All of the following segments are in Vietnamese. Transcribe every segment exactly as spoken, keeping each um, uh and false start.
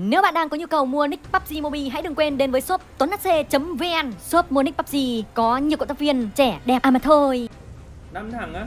Nếu bạn đang có nhu cầu mua nick pê u bê giê Mobile, hãy đừng quên đến với shop tuan h c chấm v n. Shop mua nick pê u bê giê có nhiều cộng tác viên trẻ đẹp à mà thôi. Năm thằng á.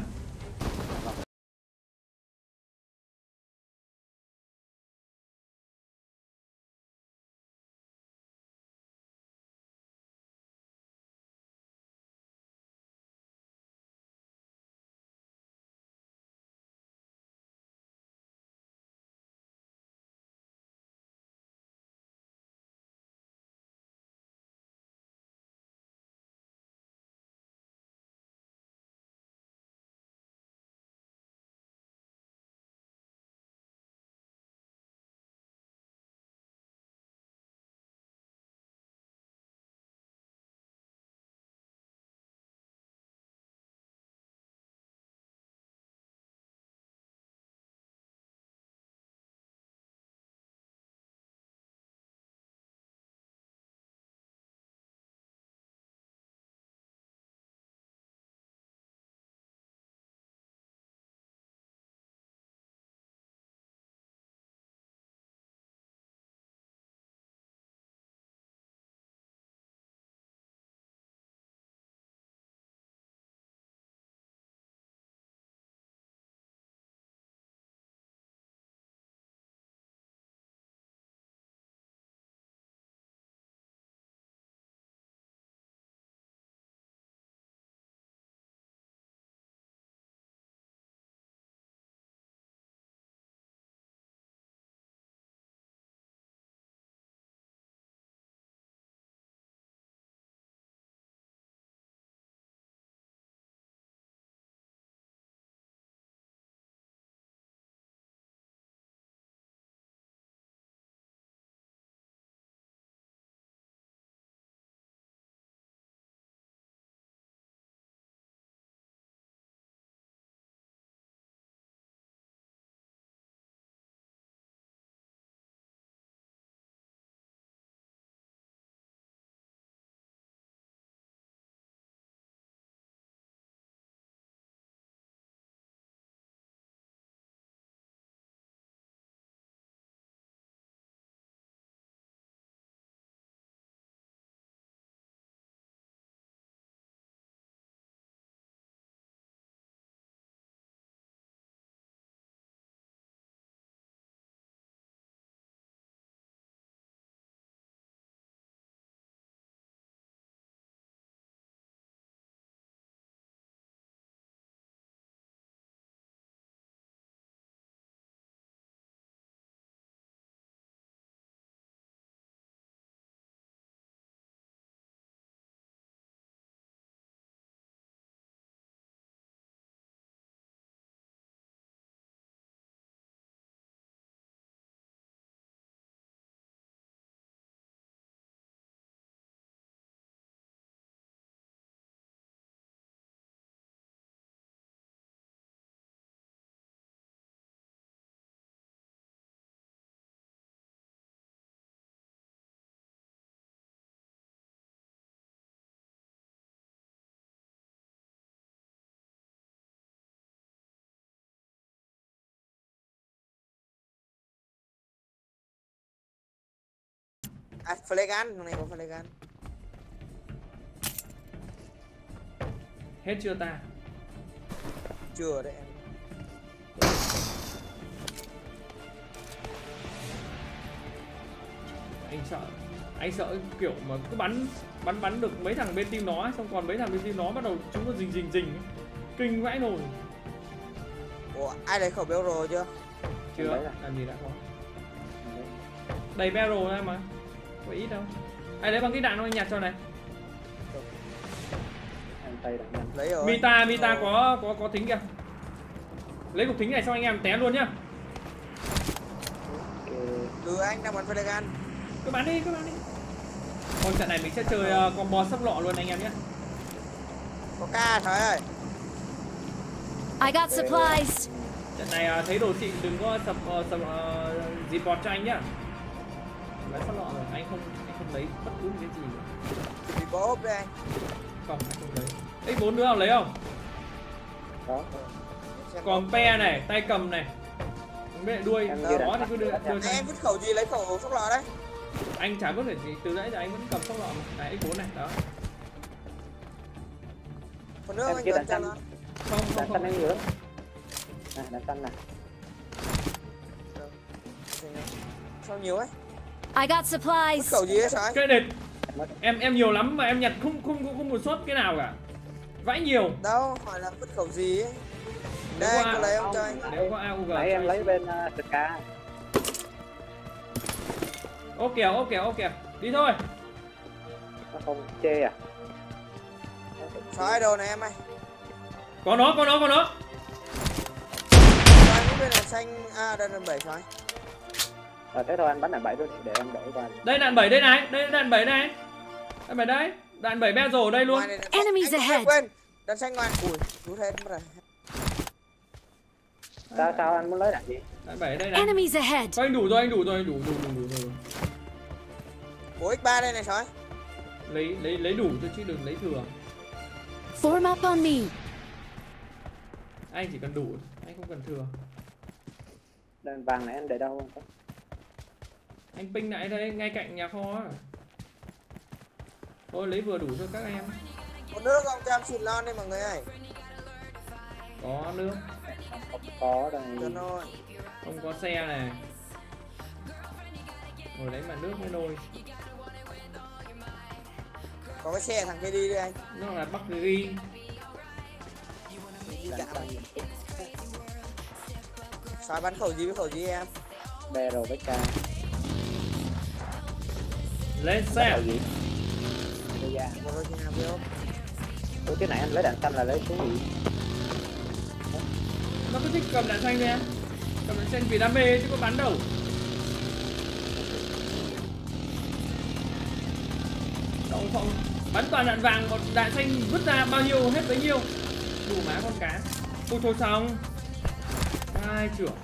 À, pheragan, hôm nay có pheragan. Hết chưa ta? Chưa đấy em. Anh sợ, anh sợ kiểu mà cứ bắn bắn bắn được mấy thằng bên team nó, xong còn mấy thằng bên team nó bắt đầu chúng nó rình rình rình, kinh vãi nồi. Ủa, ai lấy khẩu béo rồi chưa? Chưa. Làm gì đã có. Đầy barrel ra mà. Có ít đâu. Ai lấy bằng cái đạn nó nhặt cho này. Lấy rồi. Mita, Mita có có có thính kìa. Lấy cục thính này xong anh em té luôn nhá. Từ anh đang bắn pheragan. Cứ bắn đi, cứ bắn đi. Còn trận này mình sẽ chơi uh, combo sắp lọ luôn anh em nhé. Có ca trời ơi. I got supplies. Trận này uh, thấy đồ xịn đừng có sập uh, sập uh, report cho anh nhá. Lấy sắp lọ rồi, anh không anh không lấy bất cứ cái gì nữa. Thì có ốp đây anh. Không, anh không lấy. Ê, bốn đứa nào lấy không? Có. Còn pe này, tay cầm này, mẹ đuôi đó thì cứ đưa đưa cho em. Vứt khẩu gì lấy khẩu sóc lọ đấy. Anh chả có thể gì, từ nãy giờ anh vẫn cầm sóc lọ mà. Đấy, bốn này đó. Còn nước em anh cần chăn. Không, không, không. Anh nữa. Này, đàn chăn này. Sao nhiều ấy? I got supplies. Vứt khẩu gì ấy sao? Cái đệt. Em em nhiều lắm mà em nhặt không không không, không một suất cái nào cả. Vãi nhiều. Đâu, hỏi là vứt khẩu gì ấy. Đây, có lấy không cho anh. Nếu có a u giê. Nãy em lấy bên ét ca. Ok, ok, ok. Đi thôi. Nó không chê à? Xóa đồ này em ơi. Có nó, có nó, có nó. Anh bên là xanh a đây là bảy xóa. Rồi thế thôi anh bắn đạn bảy luôn để em đẩy qua. Đây đạn bảy đây này, đây đạn bảy này. Đạn bảy đấy, đạn bảy bezel ở đây luôn. Enemies ahead. Quên. Đạn xanh ngoài. Ui, rút hết mất rồi. Sao sao anh muốn lấy đạn gì? Đạn bảy đây này. Enemies ahead. Thôi anh đủ rồi, anh đủ rồi, anh đủ đủ đủ rồi. Ủa ích ba đây này sói. Lấy lấy lấy đủ cho chứ đừng lấy thừa. Form up on me. Anh chỉ cần đủ, anh không cần thừa. Đạn vàng này anh để đâu không? Anh ping lại đây, ngay cạnh nhà kho. Thôi lấy vừa đủ cho các em. Có nước không? Cho em xịt lon đây mọi người ơi. Có nước. Không có đây. Không có xe này. Ngồi lấy mà nước mới nôi. Có cái xe thằng kia đi đi anh. Nó là Bắc Ghi. Sao bắn khẩu gì với khẩu gì em? Bè rồi với ca. Lên xe. Ủa cái này anh lấy đạn xanh là lấy xuống gì? Nó cứ thích cầm đạn xanh thôi em. Cầm đạn xanh vì đam mê chứ có bắn đâu. Đậu phộng. Bắn toàn đạn vàng, một đạn xanh vứt ra bao nhiêu hết bấy nhiêu. Đủ má con cá. Thôi thôi xong. Hai trưởng.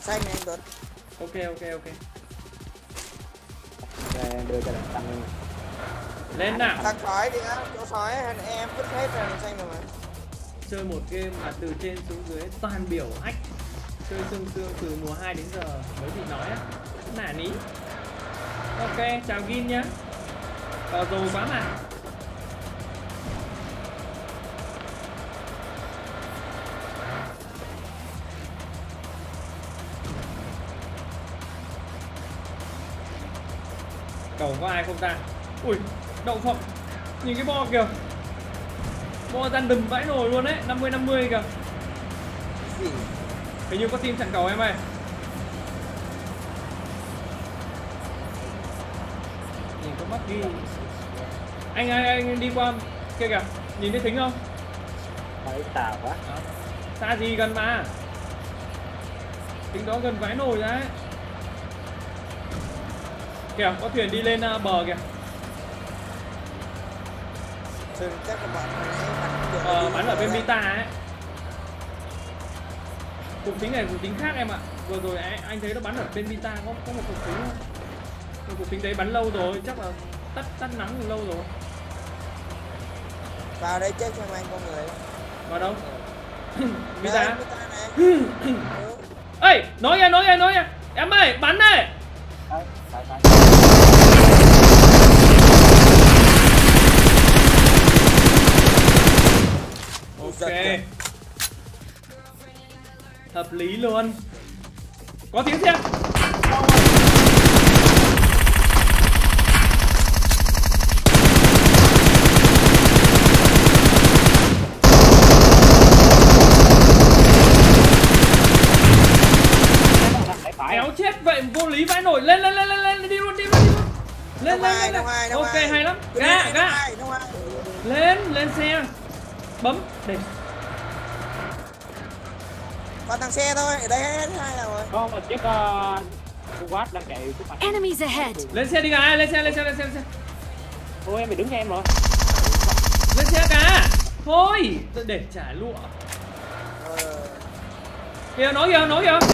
Xanh này anh Tuấn. Ok ok ok. Đây đưa cho đạn tăng lên. Lên nào. Thằng sói đi á, chỗ sói em vứt hết rồi đạn xanh rồi mà. Chơi một game mà từ trên xuống dưới toàn biểu ách. Chơi sương sương từ mùa hai đến giờ mới bị nói á. Nả ní. Ok, chào Gin nhá. Vào dồ quá mà. Cầu có ai không ta? Ui, đậu phộng. Nhìn cái bo kìa. Bo gian đùm vãi nồi luôn đấy, năm mươi năm mươi kìa. Hình như có team chặn cầu em ơi. Nhìn có mắt đi. Anh anh anh đi qua kia kìa, nhìn thấy thính không? Đấy tà quá. À, xa gì gần mà. Tính đó gần vãi nồi đấy. Kìa, có thuyền đi lên bờ kìa. Chắc là bạn ờ, bắn ở bên Vita ấy. Cục tính này cục tính khác em ạ. Vừa rồi anh thấy nó bắn ở bên Vita có, có một cục tính. Một cục tính đấy bắn lâu rồi, chắc là tắt tắt nắng lâu rồi. Vào đây chết cho anh con người. Vào đâu? Vita. Ê, nói nghe, nói nghe, nói nghe. Em ơi, bắn đây. Đấy, bắn, bắn. Ok. Hợp lý luôn. Có tiếng xem. Kéo chết vậy vô lý vãi nổi. Lên lên lên lên lên đi luôn đi luôn đi luôn. Lên lên lên. Ok hay lắm. Ga ga. Lên lên xe. Bấm để còn thằng xe thôi, ở đây hết hai là rồi. Không, một chiếc Kuwait đang chạy trước mặt. Enemies ahead. Lên xe đi cả, lên xe, lên xe, lên xe, lên xe. Thôi em phải đứng nghe em rồi. Lên xe cả. Thôi, để trả lụa. Ờ. Kìa, nói kìa, nói kìa.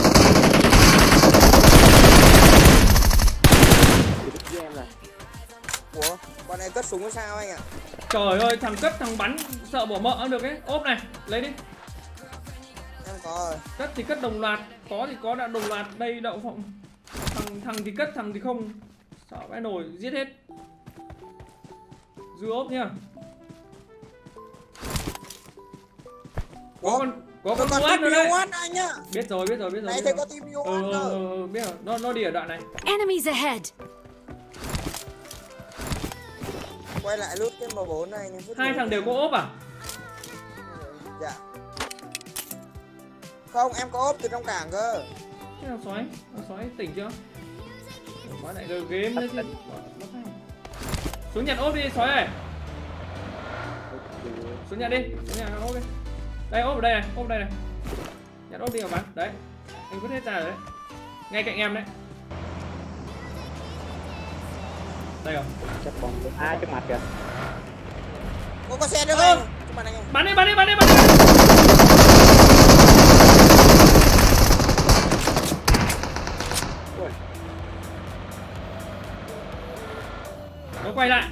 này cất súng sao anh ạ? Trời ơi, thằng cất thằng bắn sợ bỏ mỡ không được ấy. Ốp này, lấy đi. Em có rồi. Cất thì cất đồng loạt, có thì có, đã đồng loạt đây đậu phòng. Thằng thằng thì cất, thằng thì không. Sợ cái nồi giết hết. Dư ốp nha. Có Ủa? con có con, con Uat nữa đây. Anh nhá. Biết rồi, biết rồi, biết rồi. Này thấy có team Uat rồi. Ờ, ờ, biết rồi. Nó nó đi ở đoạn này. Enemies ahead. Quay lại lút cái em bốn này. Hai thằng đều có ốp à? Dạ. Không, em có ốp từ trong cảng cơ. Thế nào xoáy? Nó xoáy tỉnh chưa? Quá lại rồi game nữa chứ. Xuống nhặt ốp đi xoáy ơi. Xuống nhặt đi, xuống nhặt ốp đi. Đây ốp ở đây này, ốp ở đây này. Nhặt ốp đi các bạn. Đấy. Anh vứt hết ra rồi đấy. Ngay cạnh em đấy. Đây rồi. Chặt bóng. À trước mặt kìa. Ủa, có xe nữa không? Bắn đi, bắn đi, bắn đi, bắn đi. Nó quay lại.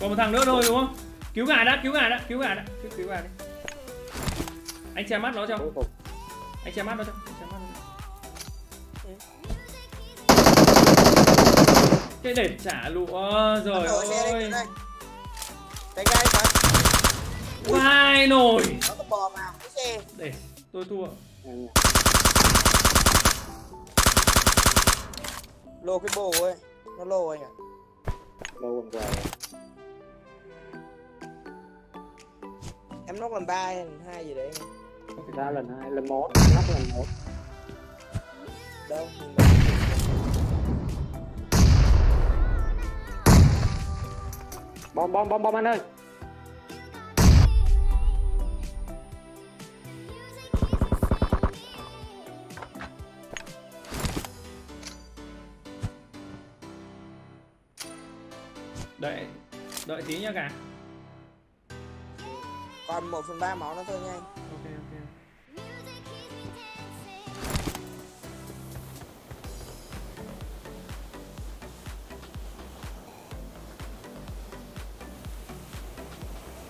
Còn một thằng nữa thôi đúng không? Cứu gà đã, cứu gà đã, cứu gà đã, cứu, cứu gà đi. Anh che mắt nó cho. Anh che mắt nó cho. Anh che mắt nó cho. Cái để trả lụa rồi ơi. Đánh ngay phải. Vai nồi. Nó có bò vào cái xe. Để tôi thua. Lô cái bồ ấy, nó lô anh ạ. Lô còn quà. Em nóc lần ba hay lần hai gì đấy em? Ra lần hai, lần một, nóc lần một. Đâu? Bom bom bom bom anh ơi. Đợi đợi tí nha cả. Còn một phần ba máu nó thôi nha anh. Ok ok.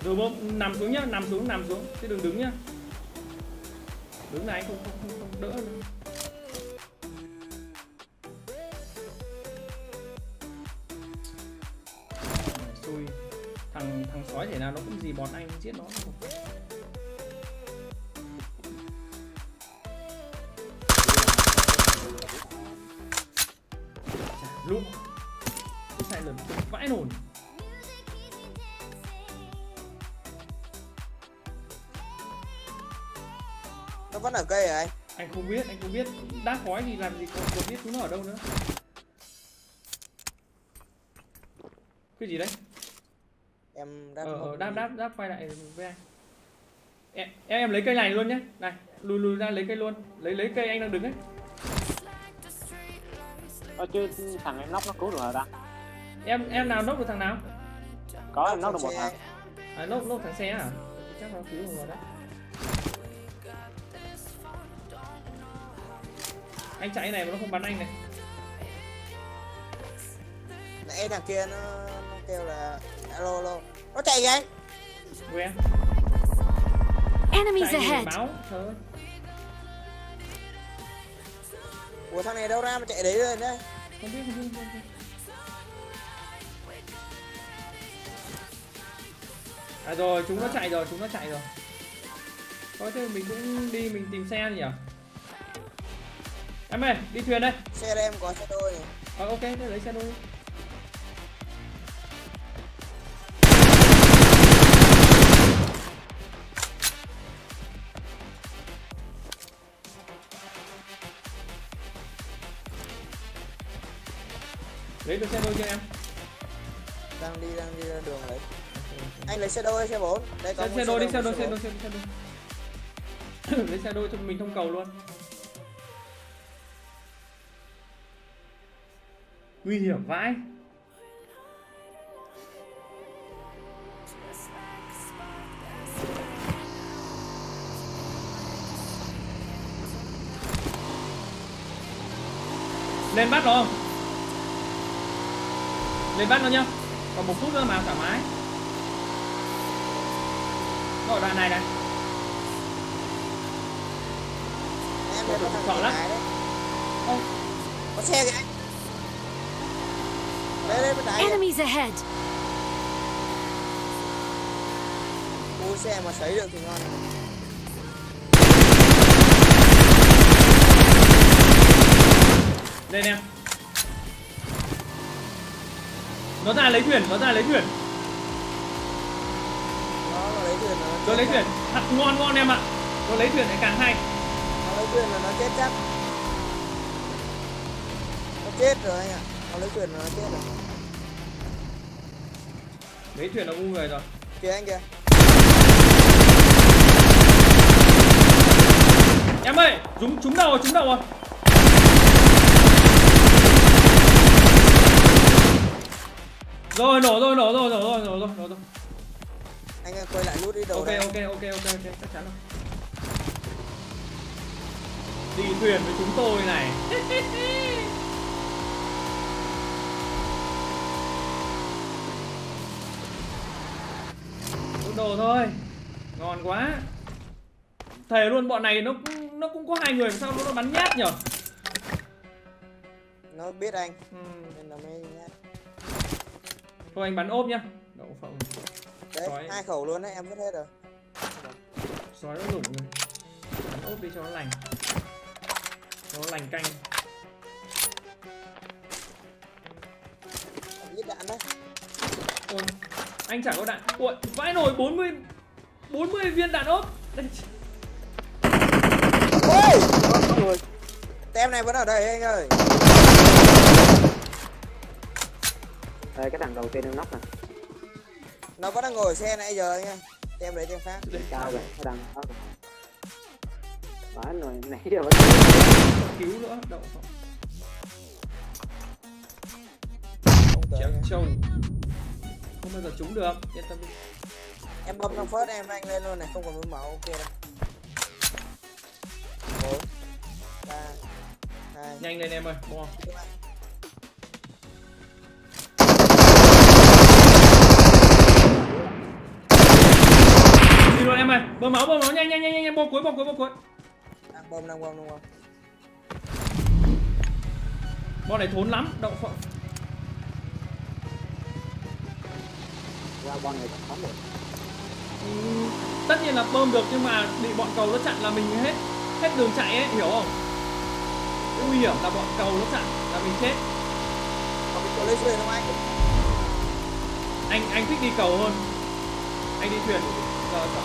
Rồi bố nằm xuống nhá, nằm xuống, nằm xuống chứ đừng đứng nhá. Đứng này anh không không không, không đỡ nữa. Thằng thằng sói thể nào nó cũng gì bọt anh giết nó. Lúc cái sai lầm cũng vãi nồn. Nó vẫn ở cây hả anh? Anh không biết, anh không biết. Đá khói thì làm gì còn, còn biết chúng nó ở đâu nữa. Cái gì đấy? Em đáp, ờ, đáp đáp đáp quay lại với anh. Em em, em lấy cây này luôn nhé. Này, lùi lùi ra lấy cây luôn. Lấy lấy cây anh đang đứng ấy. Ờ chứ thằng em nóc nó cứu được rồi ta. Em em nào nóc được thằng nào? Có em nóc được một thằng. À nóc nóc thằng xe à? Chắc nó cứu được rồi đấy. Anh chạy này mà nó không bắn anh này. Nãy thằng kia nó nó kêu là alo alo. Nó chạy vậy? Quen. Enemies ahead. Ủa thằng này đâu ra mà chạy đấy rồi đây. Không biết không biết không biết. À rồi, chúng nó chạy rồi, chúng nó chạy rồi. Có chứ mình cũng đi mình tìm xe nhỉ? Em ơi, đi thuyền đây. Xe đây em có xe đôi này. Ờ ok, để lấy xe đôi. Lấy được xe đôi chưa em? Đang đi, đang đi ra đường đấy. Anh lấy xe đôi hay xe bốn? Đây có xe đôi đi, xe đôi, xe đôi, xe đôi. Lấy xe đôi cho mình thông cầu luôn. Nguy hiểm vãi. Lên bắt nó không? Lên bắt nó nhá. Còn một phút nữa mà thoải mái. Nó ở đoạn này này. Em đây có lắm. Không. Có xe kìa. Đây đây bên này. Enemies ahead. Mua xe mà sấy được thì ngon. Lên em. Nó ra lấy thuyền, nó ra lấy thuyền. Nó lấy thuyền nó. Nó lấy thuyền, thật ngon ngon em ạ. Nó lấy thuyền lại càng hay. Nó lấy thuyền là nó chết chắc. Nó chết rồi anh ạ. Nó lấy thuyền là nó chết rồi. Lấy thuyền nó u người rồi. Kìa anh kìa. Em ơi, trúng trúng đầu rồi, trúng đầu rồi. Rồi nổ rồi nổ rồi nổ rồi nổ rồi nổ rồi. Anh em quay lại nút đi đầu. Ok đây. ok ok ok ok chắc chắn rồi. Đi thuyền với chúng tôi này. Đúng đồ thôi. Ngon quá. Thề luôn bọn này nó nó cũng có hai người sao nó bắn nhát nhở? Nó biết anh. Ừ. Nên nó mới nhát. Thôi anh bắn ốp nhá. Đậu phộng. Đấy, hai khẩu luôn đấy, em vứt hết rồi. Sói nó rủng rồi. Bắn ốp đi cho nó lành. Cho nó lành canh. Anh giết đạn đấy. Thôi, anh chẳng có đạn. Ui, vãi nồi bốn mươi viên đạn ốp. Đây. Ôi, rồi. Tem này vẫn ở đây anh ơi. Đây, cái thằng đầu tiên em nóc nè. Nó vẫn đang ngồi ở xe nãy giờ nha. Tem đấy tem phát. Cao rồi, nó đang nóc rồi. Bán rồi, nãy giờ vẫn cứu nữa, đậu không. Chém trâu. Không bao giờ trúng được, yên tâm đi. Em bấm trong phớt em anh lên luôn này, không còn muốn máu, ok đâu. bốn ba hai. Nhanh lên em ơi, bo. Rồi em ơi, bơm máu bơm máu nhanh nhanh nhanh nhanh bơm cuối bơm cuối bơm cuối. Đang bơm đang bơm đúng không? Bọn này thốn lắm, đậu phộng. Qua bọn này thốn rồi. Ừ, tất nhiên là bơm được nhưng mà bị bọn cầu nó chặn là mình hết hết đường chạy ấy, hiểu không? Cái nguy hiểm là bọn cầu nó chặn là mình chết. Còn cái cầu lên thuyền không anh? Anh anh thích đi cầu hơn. Anh đi thuyền. Rồi, rồi.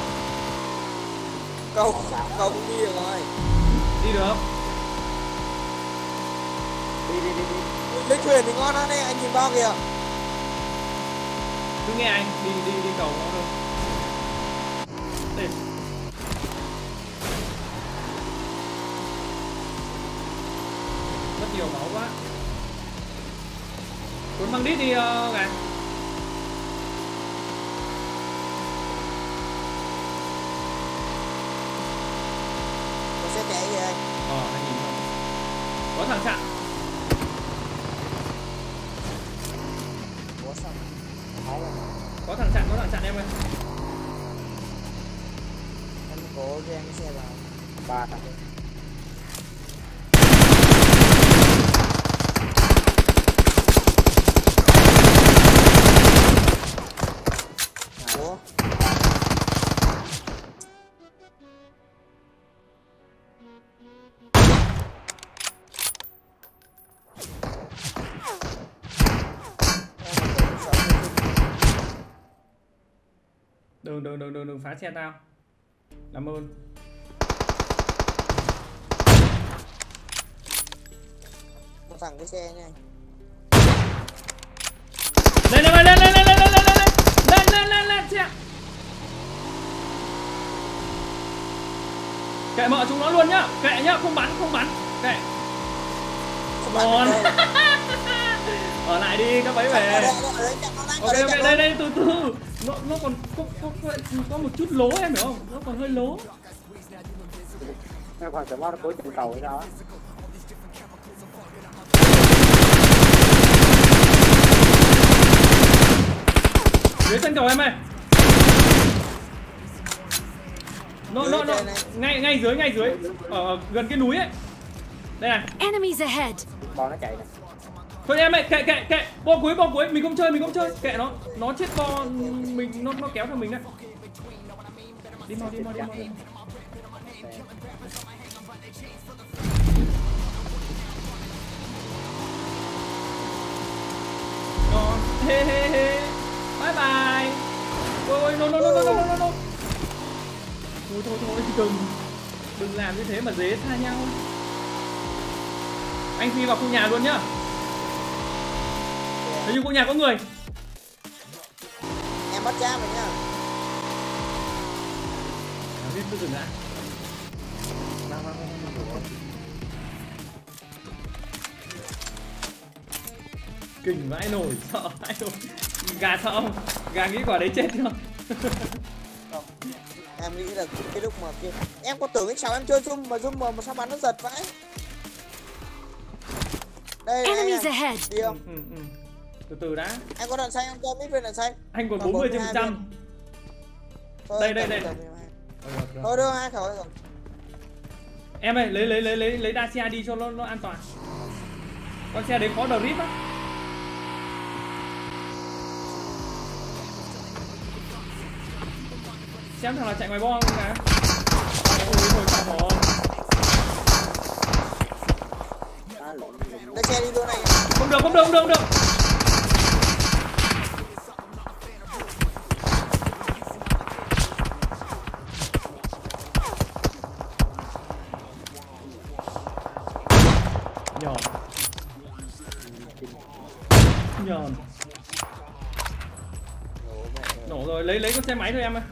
Cầu, cầu cũng đi được rồi. Đi được không? Đi, đi, đi, đi. Lấy thuyền thì ngon hơn đấy, anh nhìn bao kìa. Cứ nghe anh, đi, đi, đi cầu ngon hơn. Đi. Rất nhiều máu quá. Cuốn băng đít đi, uh, gà. Chạy anh. Ờ, anh nhìn không? Có thằng chặn. Có thằng. Có thằng chặn, có thằng chặn em ơi. Em có ghen cái xe vào. Ba thằng. Đừng, đừng, đừng, đừng, đừng phá xe tao. Làm ơn. Một thằng cái xe nha. Lên lên lên lên lên lên lên lên lên lên lên lên lên xe. Kệ mợ chúng nó luôn nhá. Kệ nhá, không bắn, không bắn. Kệ. Còn. Ở lại đi, các bấy về. Ok, ok, đây, đây, từ từ. Nó, nó còn có, có, có, có một chút lố em hiểu không? Nó còn hơi lố. Nó còn sẽ mất cuối chừng cầu hay sao á. dưới chân cầu em ơi. Nó nó nó ngay ngay dưới ngay dưới ở gần cái núi ấy. Đây này. Enemies ahead. Bọn nó chạy này. Thôi em ơi, kệ kệ kệ. Bo cuối bo cuối mình không chơi, mình không chơi. Kệ nó. Nó chết bo mình nó nó kéo theo mình này. Đi mau đi mau đi mau. Đó. He he he. Bye bye. Ôi no no no no no no. Thôi thôi thôi đừng đừng làm như thế mà dễ tha nhau. Anh Phi vào khu nhà luôn nhá. Hình như khu nhà có người. Em bắt cha mình nhá. Nào đi cứ dừng lại. Nào nào nào. Kinh vãi nổi, sợ vãi nổi. Gà sợ không? Gà nghĩ quả đấy chết không? Em nghĩ là cái lúc mà kia em có tưởng cái cháu em chơi zoom mà zoom mà, mà sao bắn nó giật vãi. Đây enemies ahead. Đi không? Ừ, ừ. Từ từ đã. Anh có đạn xanh em cho biết về đạn xanh. Anh còn bốn mươi trên một trăm. Đây đây đây. Thôi đưa hai khẩu rồi. Em ơi, lấy lấy lấy lấy lấy Dacia đi cho nó nó an toàn. Con xe đấy khó drift á. Xem thằng nào chạy ngoài bo không nè. Ôi trời ơi. Đây xe đi đứa này. Không được, không được, không được, không được. Nhòn. Nhòn. Nổ rồi, lấy lấy con xe máy thôi em ơi.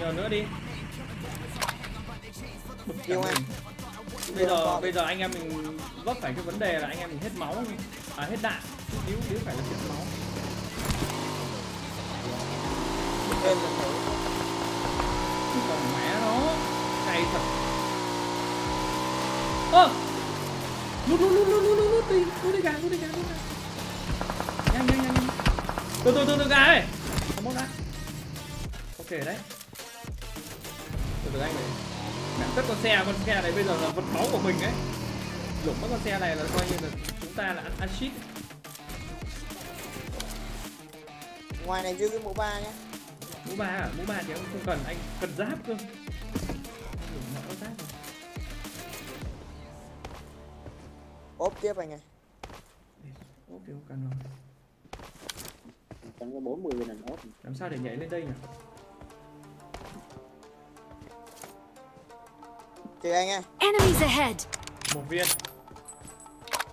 Nhờ nữa đi. Yêu em. Bây giờ bây giờ anh em mình vấp phải cái vấn đề là anh em mình hết máu, à hết đạn, thiếu thiếu phải là hết máu. Em còn mẹ nó cay thật. Ơ. Lút lút lút lút lút lút đi, lút đi gà, lút đi gà, lút gà. Nhanh nhanh nhanh. Từ từ từ từ gà ơi. Không muốn đã. Ok đấy. Từ từ anh này, nặng tất con xe, con xe này bây giờ là vật máu của mình ấy. Lủng mất con xe này là coi như là chúng ta là ăn, ăn shit. Ngoài này chưa cái mũ ba nhá. Mũ ba à? Mũ ba thì anh không cần, anh cần giáp cơ. Ốp tiếp anh này. Ốp thì không cần rồi. Cần có bốn mươi lần ốp. Làm sao để nhảy lên đây nhỉ? Kìa anh ơi. Enemies ahead. Một viên.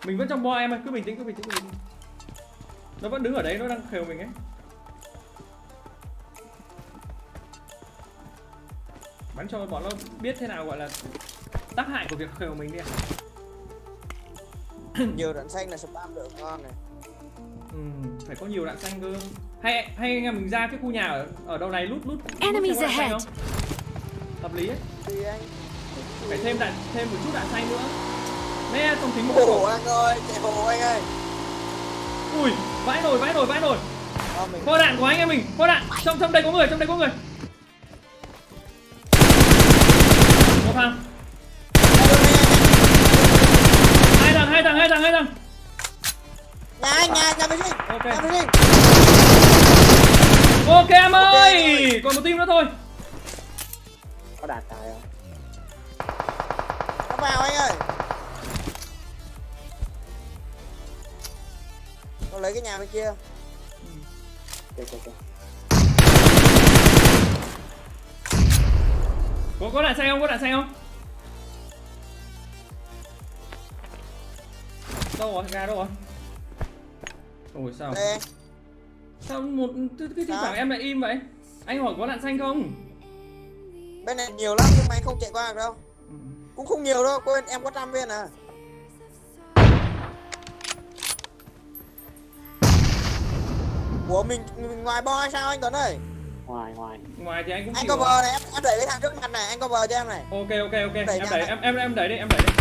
Mình vẫn trong bo em ơi, cứ bình tĩnh, cứ bình tĩnh, cứ bình tĩnh. Nó vẫn đứng ở đấy, nó đang khều mình ấy. Bắn cho bọn nó biết thế nào gọi là tác hại của việc khều mình đi. Nhiều đạn xanh là spam được ngon này. Ừ, phải có nhiều đạn xanh cơ. Hay hay anh em mình ra cái khu nhà ở ở đâu này lút lút. Enemies ahead. Không? Hợp lý ấy. Thì anh phải thêm đạn, thêm một chút đạn xanh nữa. Nè, không tính một cổ. Anh ơi, chạy hồ anh ơi. Ui, vãi nồi, vãi nồi, vãi nồi. Kho đạn của anh em mình, kho đạn. Trong trong đây có người, trong đây có người. Một thằng. Hai thằng, hai thằng, hai thằng, hai thằng. Nhà anh, nhà, nhà mình đi. Ok. Nhà mình đi. Ok em ơi, còn một team nữa thôi. Có đạn tài không? Vào anh ơi. Con lấy cái nhà bên kia. Ừ. Kìa, kìa, kìa. Có có đạn xanh không? Có đạn xanh không? Đâu rồi? Gà đâu rồi? Ôi sao? Đây. Sao một cái thỉnh thoảng em lại im vậy? Anh hỏi có đạn xanh không? Bên này nhiều lắm nhưng mà anh không chạy qua được đâu. Cũng không nhiều đâu, quên em có trăm viên à. Ủa mình, mình ngoài bo hay sao anh Tuấn ơi? Hoài hoài. Hoài thì anh cũng anh cover này, em, em đẩy cái thằng trước mặt này, anh cover cho em này. Ok ok ok. Em đẩy, em đẩy em, em em đẩy đi, em đẩy đi.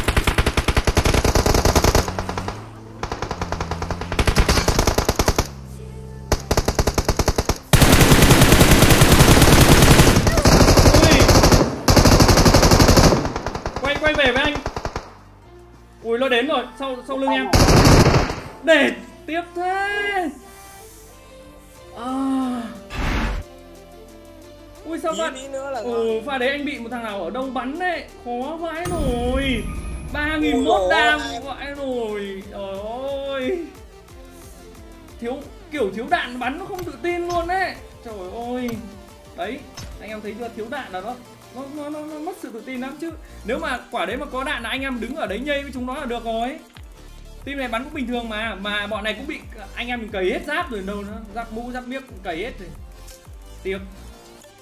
Quay quay về với anh. Ui nó đến rồi, sau sau lưng em. Để tiếp thế. À. Ui sao bạn là... Ừ, pha đấy anh bị một thằng nào ở đâu bắn đấy. Khó vãi rồi. Ba nghìn mốt đam vãi rồi. Trời ơi. Thiếu, kiểu thiếu đạn bắn nó không tự tin luôn đấy. Trời ơi. Đấy, anh em thấy chưa, thiếu đạn là nó nó, nó, nó, nó mất sự tự tin lắm chứ. Nếu mà quả đấy mà có đạn là anh em đứng ở đấy nhây với chúng nó là được rồi. Team này bắn cũng bình thường mà. Mà bọn này cũng bị anh em mình cấy hết giáp rồi đâu nữa. Giáp mũ, giáp miếc cũng cấy hết rồi. Tiếc.